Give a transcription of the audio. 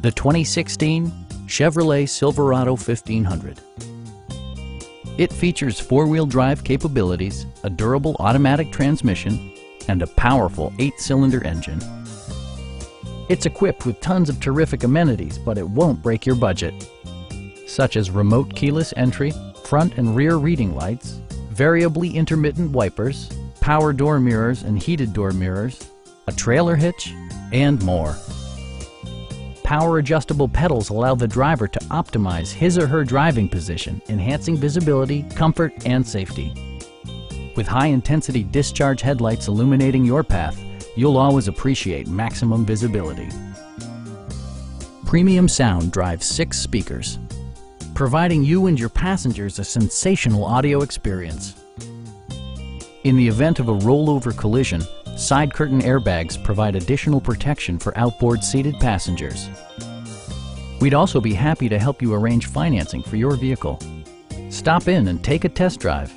The 2016 Chevrolet Silverado 1500. It features four-wheel drive capabilities, a durable automatic transmission, and a powerful 8-cylinder engine. It's equipped with tons of terrific amenities, but it won't break your budget, such as remote keyless entry, front and rear reading lights, variably intermittent wipers, power door mirrors and heated door mirrors, a trailer hitch, and more. Power adjustable pedals allow the driver to optimize his or her driving position, enhancing visibility, comfort, and safety. With high-intensity discharge headlights illuminating your path, you'll always appreciate maximum visibility. Premium sound drives 6 speakers, providing you and your passengers a sensational audio experience. In the event of a rollover collision, side curtain airbags provide additional protection for outboard seated passengers. We'd also be happy to help you arrange financing for your vehicle. Stop in and take a test drive.